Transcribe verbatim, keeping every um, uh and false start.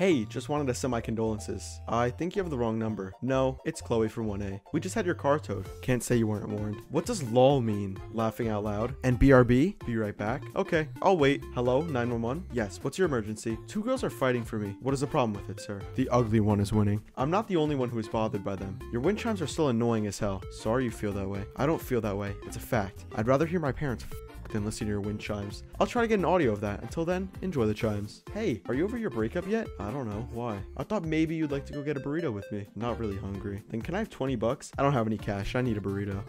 Hey, just wanted to send my condolences. I think you have the wrong number. No, it's Chloe from one A. We just had your car towed. Can't say you weren't warned. What does lol mean? Laughing out loud. And B R B? Be right back. Okay, I'll wait. Hello, nine one one? Yes, what's your emergency? Two girls are fighting for me. What is the problem with it, sir? The ugly one is winning. I'm not the only one who is bothered by them. Your wind chimes are still annoying as hell. Sorry you feel that way. I don't feel that way. It's a fact. I'd rather hear my parents than listen to your wind chimes. I'll try to get an audio of that. Until then, enjoy the chimes. Hey, are you over your breakup yet? I don't know. Why? I thought maybe you'd like to go get a burrito with me. Not really hungry. Then can I have twenty bucks? I don't have any cash. I need a burrito.